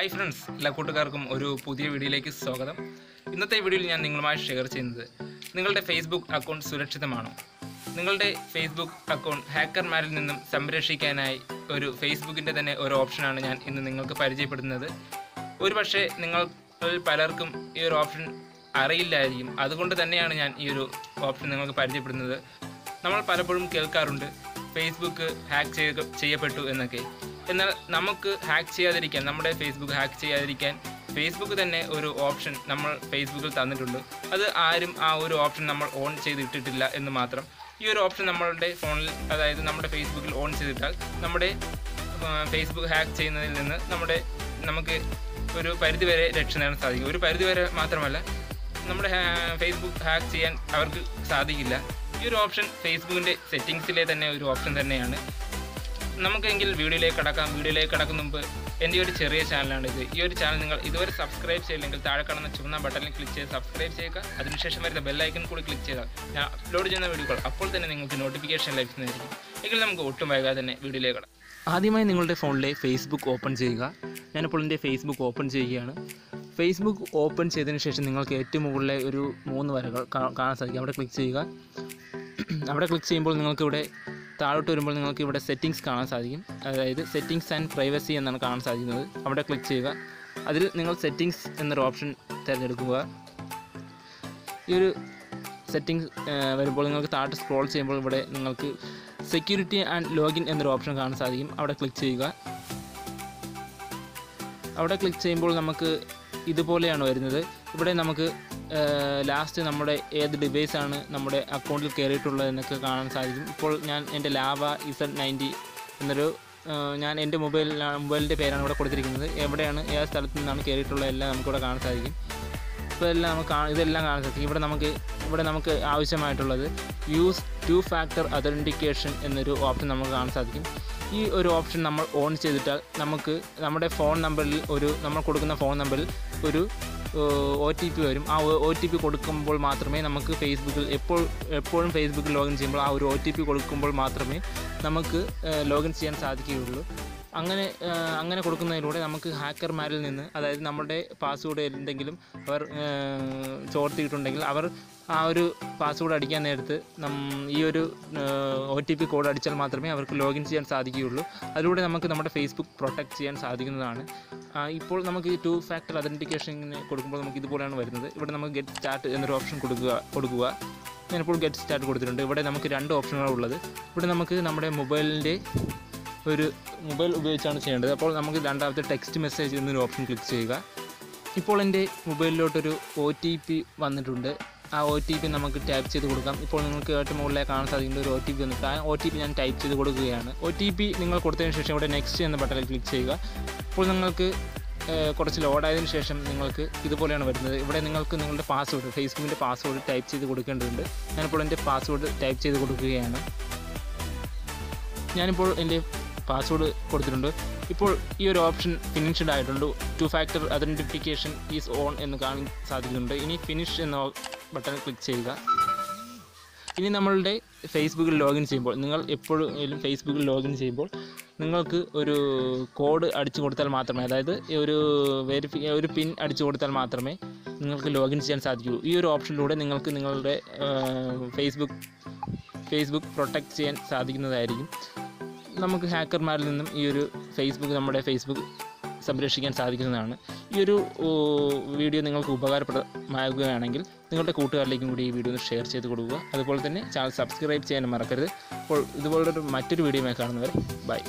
Hi friends, എല്ലാവർക്കും ഒരു പുതിയ വീഡിയോയിലേക്ക് സ്വാഗതം. ഇന്നത്തെ വീഡിയോയിൽ ഞാൻ നിങ്ങളുമായി ഷെയർ ചെയ്യുന്നത് നിങ്ങളുടെ ഫേസ്ബുക്ക് അക്കൗണ്ട് സുരക്ഷിതമാണോ? നിങ്ങളുടെ ഫേസ്ബുക്ക് അക്കൗണ്ട് ഹാക്കർമാരിൽ നിന്നും സംരക്ഷിക്കാനായി ഒരു ഫേസ്ബുക്കിന്റെ തന്നെ ഒരു ഓപ്ഷനാണ് ഞാൻ ഇന്ന് നിങ്ങൾക്ക് പരിചയപ്പെടുത്തുന്നത്. ഒരുപക്ഷേ നിങ്ങൾ പലർക്കും ഈ ഒരു ഓപ്ഷൻ അറിയില്ലായിരിക്കും. അതുകൊണ്ട് തന്നെയാണ് ഞാൻ ഈ ഒരു ഓപ്ഷൻ നിങ്ങൾക്ക് പരിചയപ്പെടുത്തുന്നത്. നമ്മൾ പലപ്പോഴും കേൾക്കാറുണ്ട് ഫേസ്ബുക്ക് ഹാക്ക് ചെയ്യപ്പെട്ടു എന്നൊക്കെ. എന്നാൽ നമുക്ക് ഹാക്ക് ചെയ്യാതിരിക്കാൻ, നമ്മുടെ ഫേസ്ബുക്ക് ഹാക്ക് ചെയ്യാതിരിക്കാൻ ഫേസ്ബുക്ക് തന്നെ ഒരു ഓപ്ഷൻ നമ്മൾ ഫേസ്ബുക്കിൽ തന്നിട്ടുണ്ട്. അത് ആരും ആ ഒരു ഓപ്ഷൻ നമ്മൾ ഓൺ ചെയ്തിട്ടിട്ടില്ല എന്ന് മാത്രം. ഈ ഒരു ഓപ്ഷൻ നമ്മളുടെ ഫോണിൽ, അതായത് നമ്മുടെ ഫേസ്ബുക്കിൽ ഓൺ ചെയ്തിട്ടാൽ നമ്മുടെ ഫേസ്ബുക്ക് ഹാക്ക് ചെയ്യുന്നതിൽ നിന്ന് നമുക്ക് ഒരു പരിധിവരെ രക്ഷ നേടാൻ സാധിക്കും. ഒരു പരിധിവരെ മാത്രമല്ല, നമ്മുടെ ഫേസ്ബുക്ക് ഹാക്ക് ചെയ്യാൻ അവർക്ക് സാധിക്കില്ല. ഈ ഒരു ഓപ്ഷൻ ഫേസ്ബുക്കിൻ്റെ സെറ്റിങ്സിലെ തന്നെ ഒരു ഓപ്ഷൻ തന്നെയാണ്. നമുക്കെങ്കിൽ വീഡിയോയിലേക്ക് കടക്കും മുമ്പ് എൻ്റെ ഒരു ചെറിയ ചാനലാണിത്. ഈ ഒരു ചാനൽ നിങ്ങൾ ഇതുവരെ സബ്സ്ക്രൈബ് ചെയ്യില്ലെങ്കിൽ താഴെ കാണുന്ന ചുവന്ന ബട്ടണിൽ ക്ലിക്ക് ചെയ്ത് സബ്സ്ക്രൈബ് ചെയ്യുക. അതിനുശേഷം വരുന്ന ബെല്ലൈക്കൺ കൂടി ക്ലിക്ക് ചെയ്താൽ ഞാൻ അപ്ലോഡ് ചെയ്യുന്ന വീഡിയോകൾ അപ്പോൾ തന്നെ നിങ്ങൾക്ക് നോട്ടിഫിക്കേഷൻ ലഭിക്കുന്നതായിരിക്കും. എങ്കിൽ നമുക്ക് ഒട്ടും വൈകാതെ തന്നെ വീഡിയോയിലേക്ക് കടക്കാം. ആദ്യമായി നിങ്ങളുടെ ഫോണിലെ ഫേസ്ബുക്ക് ഓപ്പൺ ചെയ്യുക. ഞാനിപ്പോൾ എൻ്റെ ഫേസ്ബുക്ക് ഓപ്പൺ ചെയ്യുകയാണ്. ഫേസ്ബുക്ക് ഓപ്പൺ ചെയ്തതിന് ശേഷം നിങ്ങൾക്ക് ഏറ്റവും മുകളിലെ ഒരു 3 വരകൾ കാണാൻ സാധിക്കും. അവിടെ ക്ലിക്ക് ചെയ്യുക. അവിടെ ക്ലിക്ക് ചെയ്യുമ്പോൾ നിങ്ങൾക്കിവിടെ താഴോട്ട് വരുമ്പോൾ നിങ്ങൾക്ക് ഇവിടെ സെറ്റിങ്സ് കാണാൻ സാധിക്കും. അതായത് സെറ്റിങ്സ് ആൻഡ് പ്രൈവസി എന്നാണ് കാണാൻ സാധിക്കുന്നത്. അവിടെ ക്ലിക്ക് ചെയ്യുക. അതിൽ നിങ്ങൾ സെറ്റിങ്സ് എന്നൊരു ഓപ്ഷൻ തിരഞ്ഞെടുക്കുക. ഈ ഒരു സെറ്റിങ്സ് വരുമ്പോൾ നിങ്ങൾക്ക് താഴോട്ട് സ്ക്രോൾ ചെയ്യുമ്പോൾ ഇവിടെ നിങ്ങൾക്ക് സെക്യൂരിറ്റി ആൻഡ് ലോഗിൻ എന്നൊരു ഓപ്ഷൻ കാണാൻ സാധിക്കും. അവിടെ ക്ലിക്ക് ചെയ്യുക. അവിടെ ക്ലിക്ക് ചെയ്യുമ്പോൾ നമുക്ക് ഇതുപോലെയാണ് വരുന്നത്. ഇവിടെ നമുക്ക് ലാസ്റ്റ് നമ്മുടെ ഏത് ഡിവൈസാണ് നമ്മുടെ അക്കൗണ്ടിൽ കയറിയിട്ടുള്ളതെന്നൊക്കെ കാണാൻ സാധിക്കും. ഇപ്പോൾ ഞാൻ എൻ്റെ ലാവ Z90 എന്നൊരു ഞാൻ എൻ്റെ മൊബൈലിൻ്റെ പേരാണ് ഇവിടെ കൊടുത്തിരിക്കുന്നത്. എവിടെയാണ്, ഏത് സ്ഥലത്തു നിന്നാണ് കയറിയിട്ടുള്ളത് എല്ലാം നമുക്കിവിടെ കാണാൻ സാധിക്കും. ഇപ്പോൾ എല്ലാം ഇതെല്ലാം കാണാൻ സാധിക്കും. ഇവിടെ നമുക്ക് ആവശ്യമായിട്ടുള്ളത് യൂസ് 2 ഫാക്ടർ അതെൻറ്റിക്കേഷൻ എന്നൊരു ഓപ്ഷൻ നമുക്ക് കാണാൻ സാധിക്കും. ഈ ഒരു ഓപ്ഷൻ നമ്മൾ ഓൺ ചെയ്തിട്ടാൽ നമുക്ക് നമ്മുടെ ഫോൺ നമ്പറിൽ നമ്മൾ കൊടുക്കുന്ന ഫോൺ നമ്പറിൽ ഒരു OTP വരും. ആ OTP കൊടുക്കുമ്പോൾ മാത്രമേ നമുക്ക് ഫേസ്ബുക്കിൽ എപ്പോഴും ഫേസ്ബുക്കിൽ ലോഗിൻ ചെയ്യുമ്പോൾ ആ ഒരു OTP കൊടുക്കുമ്പോൾ മാത്രമേ നമുക്ക് ലോഗിൻ ചെയ്യാൻ സാധിക്കുകയുള്ളൂ. അങ്ങനെ കൊടുക്കുന്നതിലൂടെ നമുക്ക് ഹാക്കർമാരിൽ നിന്ന്, അതായത് നമ്മുടെ പാസ്വേഡ് എന്തെങ്കിലും അവർ ചോർത്തിയിട്ടുണ്ടെങ്കിൽ അവർ ആ ഒരു പാസ്വേഡ് അടിക്കാൻ നേരത്ത് ഈ ഒരു OTP കോഡ് അടിച്ചാൽ മാത്രമേ അവർക്ക് ലോഗിൻ ചെയ്യാൻ സാധിക്കുകയുള്ളൂ. അതിലൂടെ നമുക്ക് നമ്മുടെ ഫേസ്ബുക്ക് പ്രൊട്ടക്റ്റ് ചെയ്യാൻ സാധിക്കുന്നതാണ്. ഇപ്പോൾ നമുക്ക് 2 ഫാക്ടർ അതെൻറ്റിക്കേഷന് കൊടുക്കുമ്പോൾ നമുക്ക് ഇതുപോലെയാണ് വരുന്നത്. ഇവിടെ നമുക്ക് ഗെറ്റ് സ്റ്റാർട്ട് എന്നൊരു ഓപ്ഷൻ കൊടുക്കുക. ഞാനിപ്പോൾ ഗെറ്റ് സ്റ്റാർട്ട് കൊടുത്തിട്ടുണ്ട്. ഇവിടെ നമുക്ക് 2 ഓപ്ഷനുകളുള്ളത്. ഇവിടെ നമുക്ക് നമ്മുടെ മൊബൈൽ ഉപയോഗിച്ചാണ് ചെയ്യേണ്ടത്. അപ്പോൾ നമുക്ക് രണ്ടാമത്തെ ടെക്സ്റ്റ് മെസ്സേജ് എന്നൊരു ഓപ്ഷൻ ക്ലിക്ക് ചെയ്യുക. ഇപ്പോൾ എൻ്റെ മൊബൈലിലോട്ടൊരു OTP വന്നിട്ടുണ്ട്. ആ OTP നമുക്ക് ടൈപ്പ് ചെയ്ത് കൊടുക്കാം. ഇപ്പോൾ നിങ്ങൾക്ക് ഏറ്റവും മുകളിലെ കാണാൻ സാധിക്കുന്ന ഒരു OTP വന്നിട്ട് ആ OTP ഞാൻ ടൈപ്പ് ചെയ്ത് കൊടുക്കുകയാണ്. OTP നിങ്ങൾ കൊടുത്തതിന് ശേഷം ഇവിടെ നെക്സ്റ്റ് എന്ന ബട്ടണിൽ ക്ലിക്ക് ചെയ്യുക. അപ്പോൾ നിങ്ങൾക്ക് കുറച്ച് ലോഡായതിനു ശേഷം നിങ്ങൾക്ക് ഇതുപോലെയാണ് വരുന്നത്. ഇവിടെ നിങ്ങൾക്ക് നിങ്ങളുടെ പാസ്വേഡ്, ഫേസ്ബുക്കിൻ്റെ പാസ്വേഡ് ടൈപ്പ് ചെയ്ത് കൊടുക്കേണ്ടതുണ്ട്. ഞാനിപ്പോൾ എൻ്റെ പാസ്വേഡ് ടൈപ്പ് ചെയ്ത് കൊടുക്കുകയാണ്. ഞാനിപ്പോൾ എൻ്റെ പാസ്വേഡ് കൊടുത്തിട്ടുണ്ട്. ഇപ്പോൾ ഈ ഒരു ഓപ്ഷൻ ഫിനിഷ്ഡ് ആയിട്ടുണ്ട്. 2 ഫാക്ടർ അതെൻറ്റിഫിക്കേഷൻ ഈസ് ഓൺ എന്ന് കാണാൻ സാധിക്കുന്നുണ്ട്. ഇനി ഫിനിഷ് എന്ന ബട്ടൺ ക്ലിക്ക് ചെയ്യുക. ഇനി നമ്മളുടെ ഫേസ്ബുക്കിൽ ലോഗിൻ ചെയ്യുമ്പോൾ, നിങ്ങൾ എപ്പോഴും ഫേസ്ബുക്കിൽ ലോഗിൻ ചെയ്യുമ്പോൾ നിങ്ങൾക്ക് ഒരു കോഡ് അടിച്ചു കൊടുത്താൽ മാത്രമേ, അതായത് ഒരു പിൻ അടിച്ചു കൊടുത്താൽ മാത്രമേ നിങ്ങൾക്ക് ലോഗിൻ ചെയ്യാൻ സാധിക്കുകയുള്ളൂ. ഈ ഒരു ഓപ്ഷനിലൂടെ നിങ്ങൾക്ക് നിങ്ങളുടെ ഫേസ്ബുക്ക് പ്രൊട്ടക്റ്റ് ചെയ്യാൻ സാധിക്കുന്നതായിരിക്കും. നമുക്ക് ഹാക്കർമാരിൽ നിന്നും ഈ ഒരു നമ്മുടെ ഫേസ്ബുക്ക് സംരക്ഷിക്കാൻ സാധിക്കുന്നതാണ്. ഈ ഒരു വീഡിയോ നിങ്ങൾക്ക് ഉപകാരപ്രദമാകുകയാണെങ്കിൽ നിങ്ങളുടെ കൂട്ടുകാരിലേക്കും കൂടി ഈ വീഡിയോ ഒന്ന് ഷെയർ ചെയ്ത് കൊടുക്കുക. അതുപോലെ തന്നെ ചാനൽ സബ്സ്ക്രൈബ് ചെയ്യാനും മറക്കരുത്. അപ്പോൾ ഇതുപോലൊരു മറ്റൊരു വീഡിയോയുമായി കാണുന്നവരെ ബൈ.